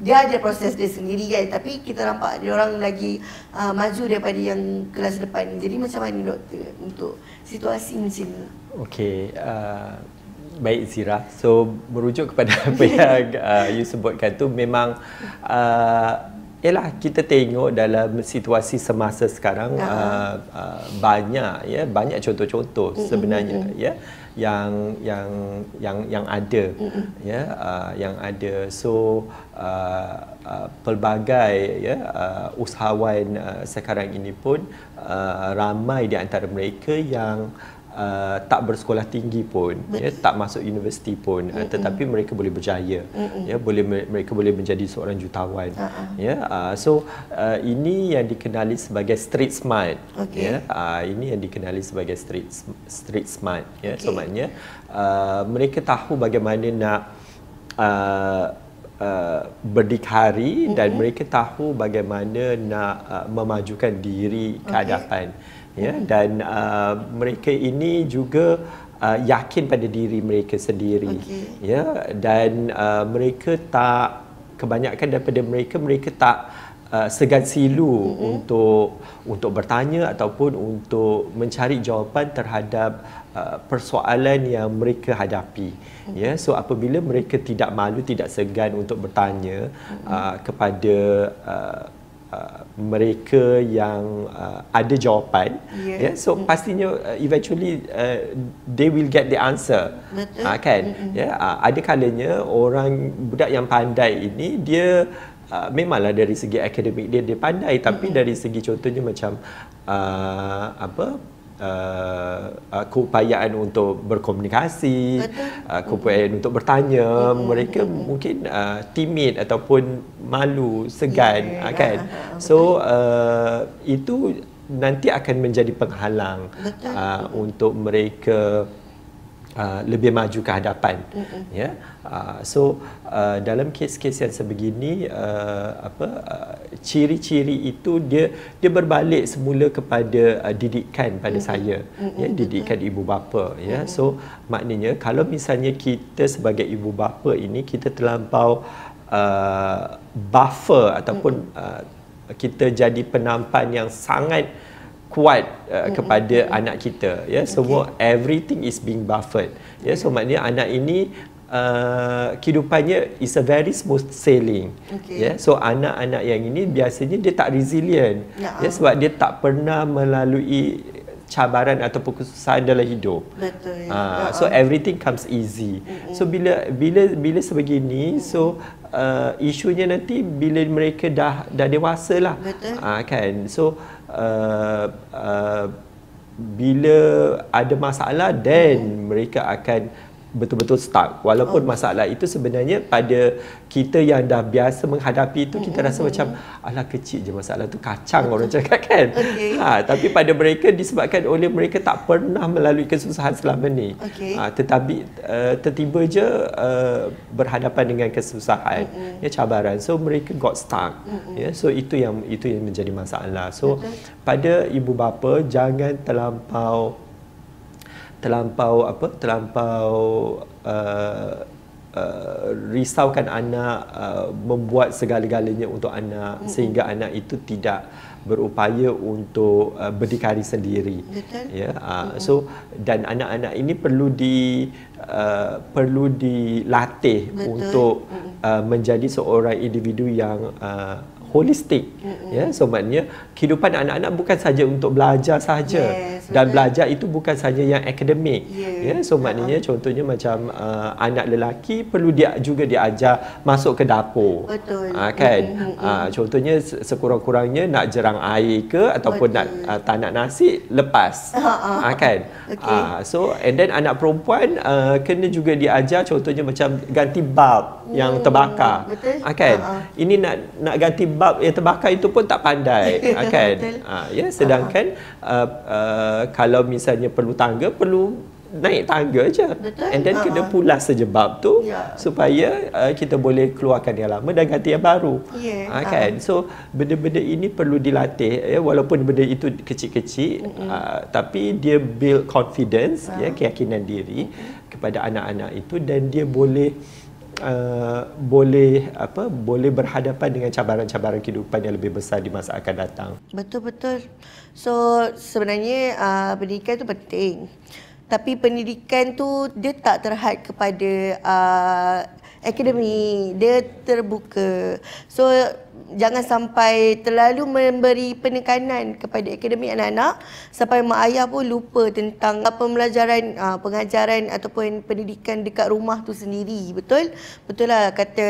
dia ada proses dia sendiri kan, tapi kita nampak diorang lagi maju daripada yang kelas depan. Jadi macam mana doktor untuk situasi macam ni? Okay, baik Zira, so merujuk kepada apa yang you sebutkan tu, memang ialah kita tengok dalam situasi semasa sekarang banyak banyak contoh-contoh sebenarnya yang ada yang ada. So pelbagai usahawan sekarang ini pun ramai di antara mereka yang tak bersekolah tinggi pun, tak masuk universiti pun, tetapi mereka boleh berjaya, mereka boleh menjadi seorang jutawan. So ini yang dikenali sebagai street smart. Ini yang dikenali sebagai street smart. So maknanya mereka tahu bagaimana nak berdikari dan mereka tahu bagaimana nak memajukan diri ke hadapan. Dan mereka ini juga yakin pada diri mereka sendiri, dan mereka tak, kebanyakan daripada mereka, tak segan silu untuk bertanya ataupun untuk mencari jawapan terhadap persoalan yang mereka hadapi. So apabila mereka tidak malu, tidak segan untuk bertanya kepada mereka yang ada jawapan, so pastinya eventually they will get the answer. Kan? Ada kalanya orang, budak yang pandai ini, dia memanglah dari segi akademik dia pandai, tapi dari segi contohnya macam keupayaan untuk berkomunikasi, keupayaan untuk bertanya, mereka mungkin timid ataupun malu, segan, kan? So itu nanti akan menjadi penghalang untuk mereka lebih maju ke hadapan. Ya. So dalam kes-kes yang sebegini ciri-ciri itu dia berbalik semula kepada didikan pada saya. Ya, didikan ibu bapa, ya. So maknanya kalau misalnya kita sebagai ibu bapa ini kita terlampau buffer ataupun kita jadi penampan yang sangat kuat kepada anak kita, ya. Semua everything is being buffered, ya. So maknanya anak ini kehidupannya is a very smooth sailing, ya. So anak-anak yang ini biasanya dia tak resilient, ya, sebab dia tak pernah melalui cabaran ataupun kesusahan dalam hidup. Betul, ya. So everything comes easy. So bila sebegini, so isunya nanti bila mereka dah dewasa lah, kan. So bila ada masalah, then mereka akan betul-betul stuck. Walaupun masalah itu sebenarnya pada kita yang dah biasa menghadapi itu, kita rasa macam alah kecil je masalah tu, kacang orang cakap, kan. Tapi pada mereka disebabkan oleh mereka tak pernah melalui kesusahan selama ni, tetapi tiba je berhadapan dengan kesusahan, ya, cabaran. So mereka got stuck, ya. So itu yang menjadi masalah. So pada ibu bapa, jangan terlampau risaukan anak, membuat segala-galanya untuk anak, sehingga anak itu tidak berupaya untuk berdikari sendiri. Ya, so dan anak-anak ini perlu dilatih untuk menjadi seorang individu yang holistik, ya. So maknanya kehidupan anak-anak bukan saja untuk belajar saja, dan belajar itu bukan saja yang akademik, ya. So maknanya contohnya macam anak lelaki perlu dia juga diajar masuk ke dapur, kan. Contohnya sekurang-kurangnya nak jerang air ke, ataupun nak tanak nasi lepas, kan. So and then anak perempuan kena juga diajar contohnya macam ganti bulb yang terbakar, kan. Ini nak ganti bab yang terbakar itu pun tak pandai, kan. Ya, sedangkan kalau misalnya perlu tangga, perlu naik tangga je. And then kena pulas saja bab tu, supaya kita boleh keluarkan yang lama dan ganti yang baru, kan. So benda-benda ini perlu dilatih, ya. Walaupun benda itu kecil-kecil, tapi dia build confidence, ya, keyakinan diri kepada anak-anak itu, dan dia boleh berhadapan dengan cabaran-cabaran kehidupan yang lebih besar di masa akan datang. Betul. So sebenarnya pendidikan tu penting. Tapi pendidikan tu dia tak terhad kepada akademik, dia terbuka. So jangan sampai terlalu memberi penekanan kepada akademik anak-anak sampai mak ayah pun lupa tentang pembelajaran, pengajaran ataupun pendidikan dekat rumah tu sendiri. Betul? Betul lah kata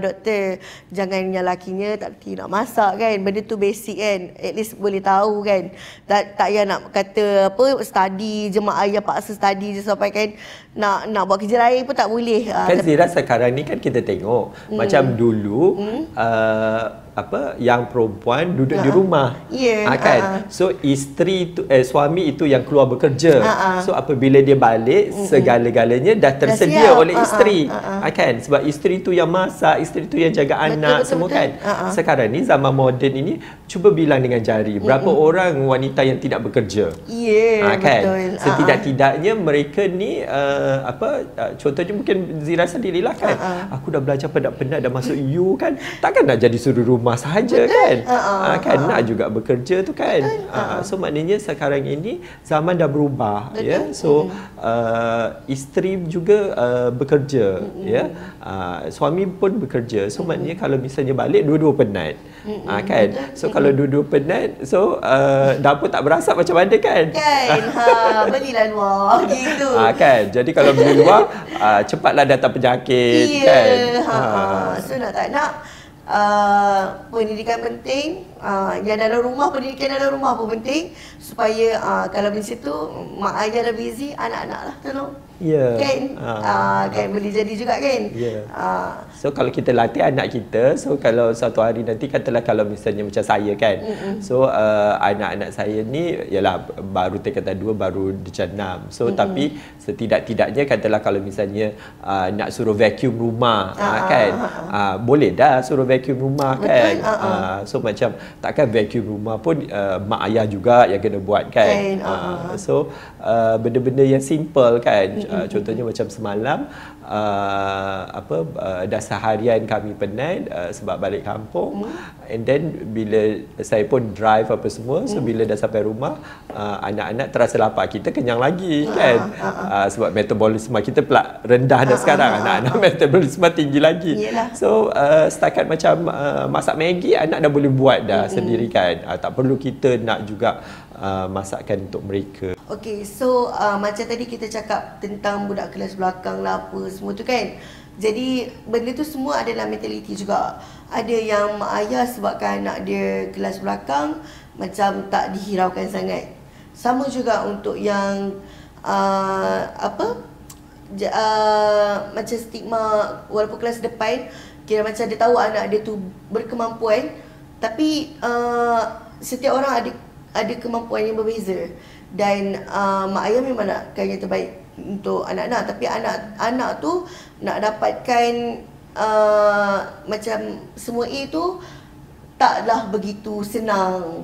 doktor, jangan yang lakinya tak reti nak masak, kan. Benda tu basic, kan. At least boleh tahu, kan. Tak payah nak kata apa study je, mak ayah paksa study je sampai kan nak buat kerja lain pun tak boleh. Kan Zira, sekarang ni kan kita tengok macam dulu yang perempuan duduk di rumah, kan. So isteri tu, suami itu yang keluar bekerja, so apabila dia balik, segala-galanya dah tersedia oleh isteri, kan. Sebab isteri tu yang masak, isteri tu yang jaga anak, semua kan. Sekarang ni zaman moden ini, cuba bilang dengan jari berapa orang wanita yang tidak bekerja, kan. Setidak-tidaknya mereka ni contohnya mungkin Zira sendirilah, kan. Aku dah belajar penat-penat dah masuk U, kan, takkan nak jadi suruh rumah sahaja, kan. Kan nak juga bekerja tu, kan. So maknanya sekarang ini zaman dah berubah, ya. So isteri juga bekerja, ya. Suami pun bekerja. So maknanya kalau misalnya balik dua-dua penat, kan. So kalau dua-dua penat, so dapur tak berasap macam mana, kan. Belilah luar gitu, kan. Jadi kalau beli luar, cepatlah datang penyakit, kan. So nak tak nak, pendidikan penting, yang dalam rumah, pendidikan dalam rumah pun penting, supaya kalau di situ mak ayah dah busy, anak-anak lah tolong Yeah. Kan? Kan boleh jadi juga kan? Yeah. So kalau kita latih anak kita, so kalau satu hari nanti katalah kalau misalnya macam saya kan, so anak-anak saya ni ialah baru tingkatan 2, baru tingkatan 6. So tapi setidak-tidaknya katalah kalau misalnya nak suruh vacuum rumah kan, boleh dah suruh vacuum rumah kan. So macam takkan vacuum rumah pun mak ayah juga yang kena buat kan. So benda-benda yang simple kan. Contohnya macam semalam dah seharian kami penat sebab balik kampung, and then bila saya pun drive apa semua, so bila dah sampai rumah anak-anak terasa lapar, kita kenyang lagi kan, sebab metabolisme kita pula rendah dah sekarang, anak-anak metabolisme tinggi lagi. Yelah. So setakat macam masak Maggi anak dah boleh buat dah sendiri kan, tak perlu kita nak juga masakan untuk mereka. Okey, so macam tadi kita cakap tentang budak kelas belakang lah apa semua tu kan. Jadi benda tu semua adalah mentaliti juga. Ada yang mak ayah sebabkan anak dia kelas belakang macam tak dihiraukan sangat. Sama juga untuk yang macam stigma walaupun kelas depan, kira macam dia tahu anak dia tu berkemampuan, tapi setiap orang ada kemampuan yang berbeza, dan mak ayah memang nakkan yang terbaik untuk anak-anak, tapi anak-anak tu nak dapatkan macam semua A tu taklah begitu senang,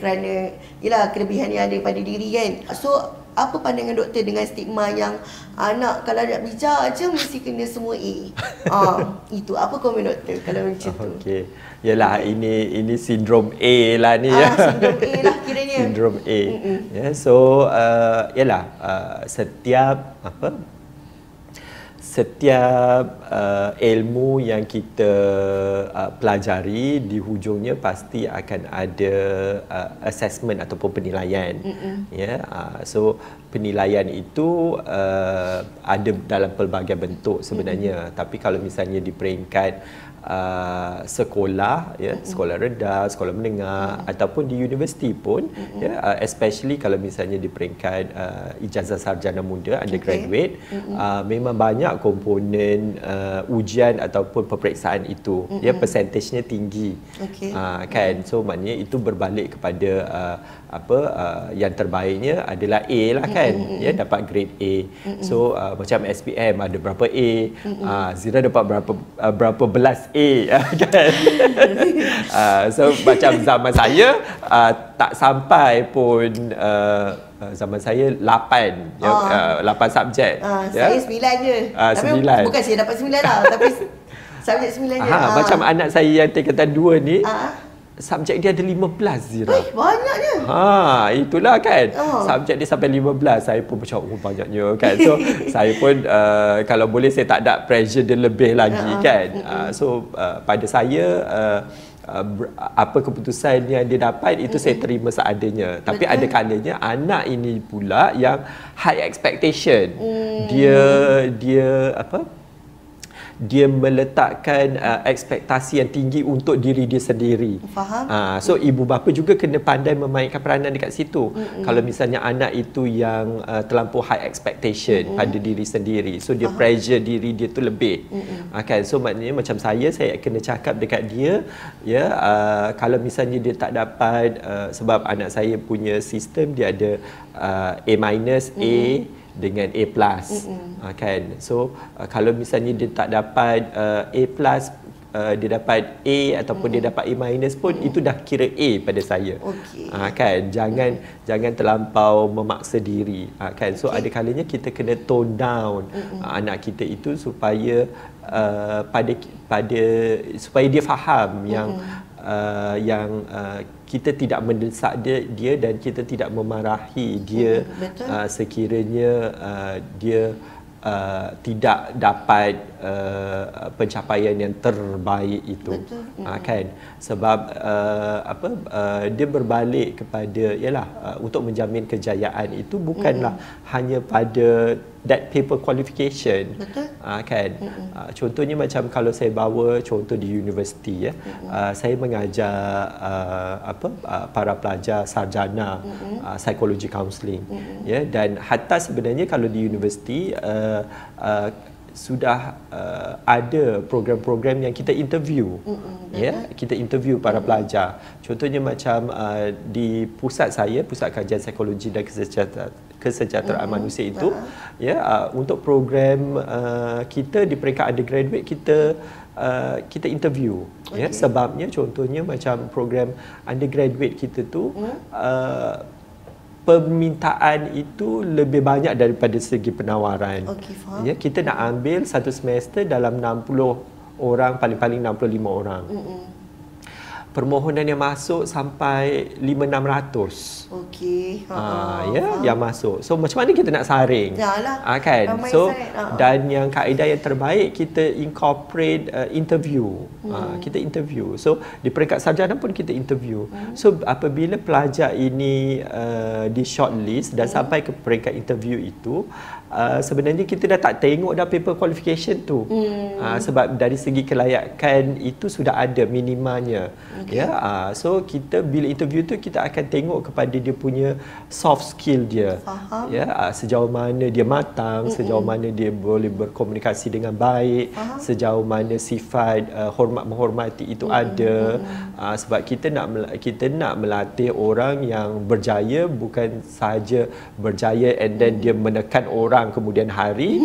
kerana yelah kelebihan yang ada pada diri kan. So apa pandangan doktor dengan stigma yang anak kalau nak bijak je mesti kena semua A? Itu apa komen doktor kalau macam tu? Okey. Yalah, ini sindrom A lah ni. Sindrom A lah kiranya. Sindrom A. Yeah, so yalah, setiap ilmu yang kita pelajari, di hujungnya pasti akan ada assessment ataupun penilaian. Yeah, so penilaian itu ada dalam pelbagai bentuk sebenarnya. Tapi kalau misalnya di peringkat sekolah, ya, sekolah rendah, sekolah menengah, ataupun di universiti pun, ya, especially kalau misalnya di peringkat ijazah sarjana muda, undergraduate, memang banyak komponen ujian ataupun peperiksaan itu, ya, persentasenya tinggi, kan. So maknanya itu berbalik kepada yang terbaiknya adalah A lah kan, ya, dapat grade A. So macam SPM ada berapa A, Zira dapat berapa belas A kan. So macam zaman saya tak sampai pun zaman saya 8 ya, 8 subjek. Saya 9 je. Tapi 9. Bukan saya dapat 9 lah, tapi subjek 9 je. Macam anak saya yang tingkatan 2 ni, subjek dia ada 15 Zira. Banyaknya. Itulah kan. Subjek dia sampai 15. Saya pun macam banyaknya kan. So saya pun kalau boleh saya tak ada pressure dia lebih lagi kan. So pada saya apa keputusan yang dia dapat itu saya terima seadanya. Tapi ada kalanya anak ini pula yang high expectation. Dia meletakkan ekspektasi yang tinggi untuk diri dia sendiri. Faham. So ibu bapa juga kena pandai memainkan peranan dekat situ. Kalau misalnya anak itu yang terlampau high expectation pada diri sendiri, so dia pressure diri dia tu lebih. Kan? So maknanya macam saya kena cakap dekat dia, ya, kalau misalnya dia tak dapat, sebab anak saya punya sistem dia ada A-, A dengan A+. Kan? So kalau misalnya dia tak dapat A+, dia dapat A ataupun dia dapat A- pun, itu dah kira A pada saya. Kan? Jangan terlampau memaksa diri. Kan? So ada kalanya kita kena tone down anak kita itu supaya supaya dia faham yang kita tidak mendesak dia dan kita tidak memarahi dia sekiranya dia tidak dapat pencapaian yang terbaik itu. Kan, sebab dia berbalik kepada ialah untuk menjamin kejayaan itu bukanlah hanya pada that paper qualification. Betul. Kan? Contohnya macam kalau saya bawa contoh di universiti, ya. Saya mengajar para pelajar sarjana psychology counselling, ya, dan hatta sebenarnya kalau di universiti sudah ada program-program yang kita interview, kita interview para pelajar. Contohnya macam di pusat saya, Pusat Kajian Psikologi dan Kesejahteraan Manusia itu, ya, untuk program kita di peringkat undergraduate kita kita interview, ya, sebabnya contohnya macam program undergraduate kita tu permintaan itu lebih banyak daripada segi penawaran. Ya, kita nak ambil satu semester dalam 60 orang, paling-paling 65 orang. Permohonan yang masuk sampai 500-600. Yang masuk. So macam mana kita nak saring? Kan? So dan yang kaedah yang terbaik kita incorporate interview. Kita interview. So di peringkat sarjana pun kita interview. So apabila pelajar ini di shortlist dan sampai ke peringkat interview itu, sebenarnya kita dah tak tengok dah paper qualification tu. Sebab dari segi kelayakan itu sudah ada minimanya. So kita bila interview tu kita akan tengok kepada dia punya soft skill dia. Sejauh mana dia matang, sejauh mana dia boleh berkomunikasi dengan baik, sejauh mana sifat hormat menghormati itu ada. Sebab kita nak melatih orang yang berjaya, bukan sahaja berjaya and then dia menekan orang kemudian hari,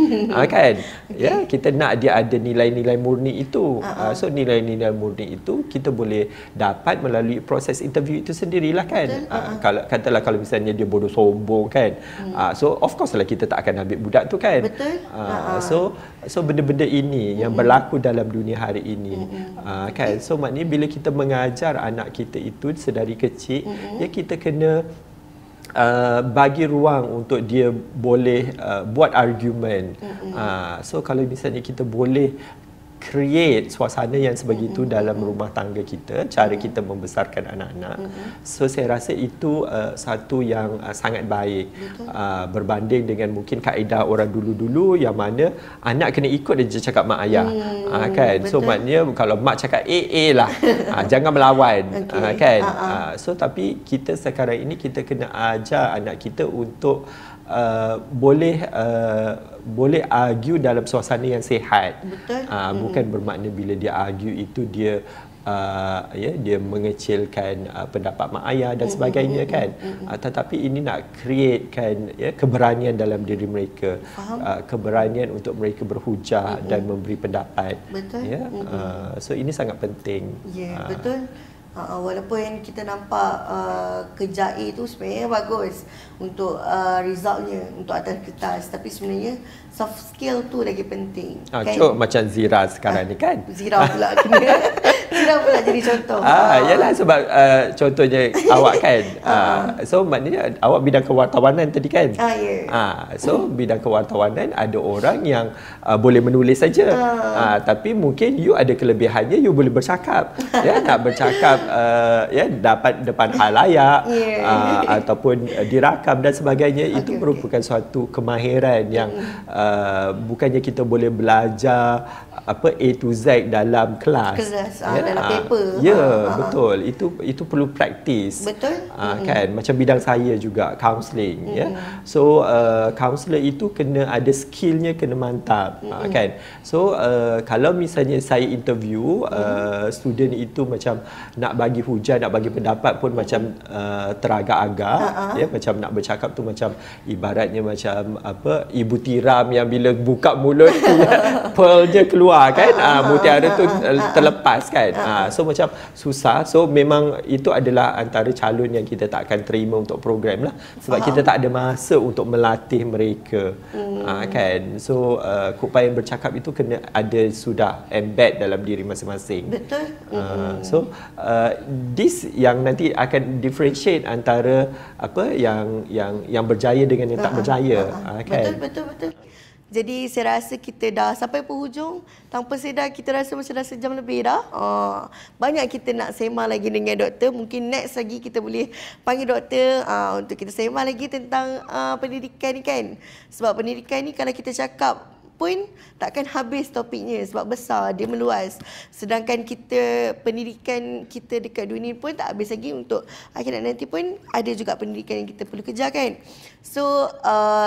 kan? Ya, kita nak dia ada nilai-nilai murni itu. So nilai-nilai murni itu kita boleh dapat melalui proses interview itu sendirilah, kan? Kalau katalah kalau misalnya dia bodoh sombong, kan? So of course lah kita tak akan ambil budak tu, kan? So benda-benda ini yang berlaku dalam dunia hari ini, kan? So maknanya bila kita mengajar anak kita itu sedari kecil, ya, kita kena bagi ruang untuk dia boleh buat argumen. So kalau misalnya kita boleh create suasana yang sebegitu dalam rumah tangga kita, cara kita membesarkan anak-anak, so saya rasa itu satu yang sangat baik, berbanding dengan mungkin kaedah orang dulu-dulu yang mana anak kena ikut dia cakap mak ayah, kan? So maknanya kalau mak cakap A lah, jangan melawan, kan? So tapi kita sekarang ini kita kena ajar anak kita untuk boleh argue dalam suasana yang sihat. Bukan bermakna bila dia argue itu dia dia mengecilkan pendapat mak ayah dan sebagainya, kan? Tetapi ini nak createkan keberanian dalam diri mereka, keberanian untuk mereka berhujah dan memberi pendapat. So ini sangat penting. Betul. Walaupun kita nampak KJAE itu sebenarnya bagus untuk resultnya, untuk atas kertas, tapi sebenarnya soft skill tu lagi penting. Kan? Macam Zira sekarang ni, kan? Zira pula kena Zira pula jadi contoh. Yalah, sebab contohnya awak, kan? So maknanya awak bidang kewartawanan tadi, kan? So bidang kewartawanan ada orang yang boleh menulis saja, tapi mungkin you ada kelebihannya, you boleh bercakap. Nak bercakap dapat depan halayak, ataupun dirakam dan sebagainya, itu merupakan suatu kemahiran yang bukannya kita boleh belajar apa A to Z dalam kelas dalam paper. Betul, itu perlu praktis. Kan, macam bidang saya juga counselling, ya. So counselor itu kena ada skillnya, kena mantap, kan? So kalau misalnya saya interview student itu macam nak bagi hujah, nak bagi pendapat pun macam teragak-agak, ya, macam nak bercakap tu macam ibaratnya macam apa ibu tiram yang bila buka mulut pearlnya keluar, kan? Mutiara tu terlepas, kan? So macam susah. So memang itu adalah antara calon yang kita tak akan terima untuk program lah, sebab kita tak ada masa untuk melatih mereka, kan? So keupayaan bercakap itu kena ada sudah embed dalam diri masing-masing. Betul. So this yang nanti akan differentiate antara apa yang berjaya dengan yang tak berjaya, kan? Betul. Jadi saya rasa kita dah sampai penghujung. Tanpa sedar kita rasa macam dah sejam lebih dah. Banyak kita nak sembang lagi dengan doktor. Mungkin next lagi kita boleh panggil doktor untuk kita sembang lagi tentang pendidikan ni kan. Sebab pendidikan ni kalau kita cakap pun takkan habis topiknya sebab besar, dia meluas. Sedangkan kita, pendidikan kita dekat dunia pun tak habis lagi. Untuk akhirat nanti pun ada juga pendidikan yang kita perlu kejar kan. So,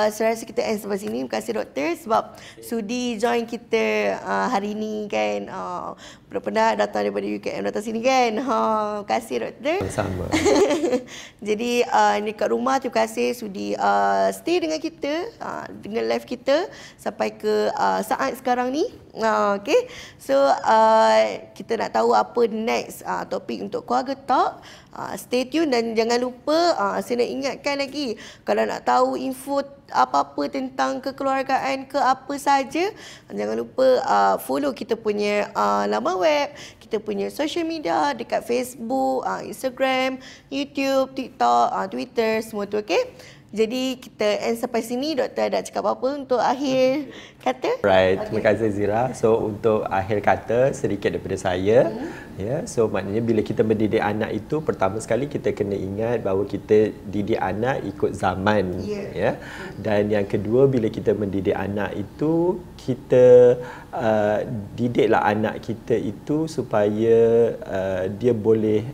saya rasa kita end sampai sini. Terima kasih doktor sebab sudi join kita hari ini kan. Pernah datang daripada UKM datang sini kan. Terima kasih doktor. Sama. Jadi, ni kat rumah terima kasih sudi stay dengan kita, dengan live kita sampai ke saat sekarang ni. Okay. So kita nak tahu apa next topik untuk Keluarga Talk. Stay tune dan jangan lupa saya nak ingatkan lagi, kalau nak tahu info apa-apa tentang kekeluargaan ke apa saja, jangan lupa follow kita punya laman web, kita punya social media dekat Facebook, Instagram, YouTube, TikTok, Twitter, semua tu okey. Jadi kita end sampai sini. Doktor ada cakap apa untuk akhir kata? Right, okay. Terima kasih Zira. So untuk akhir kata sedikit daripada saya. Yeah, so maknanya bila kita mendidik anak itu, pertama sekali kita kena ingat bahawa kita didik anak ikut zaman. Ya. Yeah. Dan yang kedua, bila kita mendidik anak itu, kita didiklah anak kita itu supaya dia boleh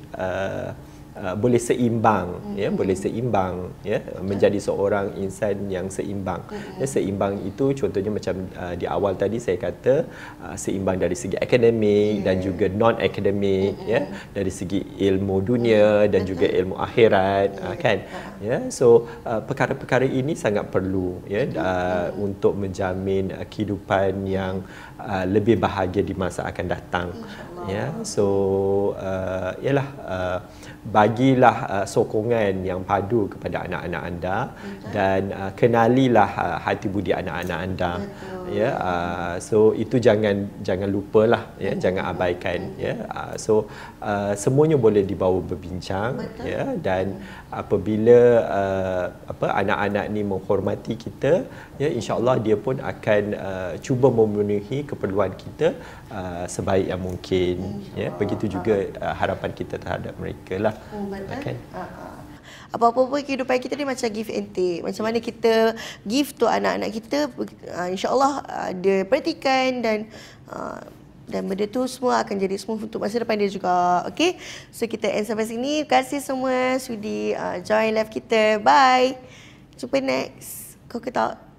boleh seimbang, ya, boleh seimbang, ya, menjadi seorang insan yang seimbang. Ya, seimbang itu contohnya macam di awal tadi saya kata seimbang dari segi akademik dan juga non akademik, ya, dari segi ilmu dunia dan juga ilmu akhirat, kan, ya. So perkara-perkara ini sangat perlu, ya, untuk menjamin kehidupan yang lebih bahagia di masa akan datang. Ya, so yalah, bagilah sokongan yang padu kepada anak-anak anda dan kenalilah hati budi anak-anak anda. Ya, so itu jangan lupalah, ya, jangan abaikan, ya. So semuanya boleh dibawa berbincang. Betul. Ya, dan apabila apa anak-anak ni menghormati kita, ya, insya-Allah dia pun akan cuba memenuhi keperluan kita sebaik yang mungkin, ya. Begitu juga harapan kita terhadap mereka lah. Kan? Apa-apa pun kehidupan kita ni macam give and take. Macam mana kita give tu anak-anak kita, insya-Allah dia perhatikan dan benda tu semua akan jadi smooth untuk masa depan dia juga. Okay, so kita end sampai sini. Terima kasih semua sudi join live kita. Bye. Jumpa next. Kau ke tak?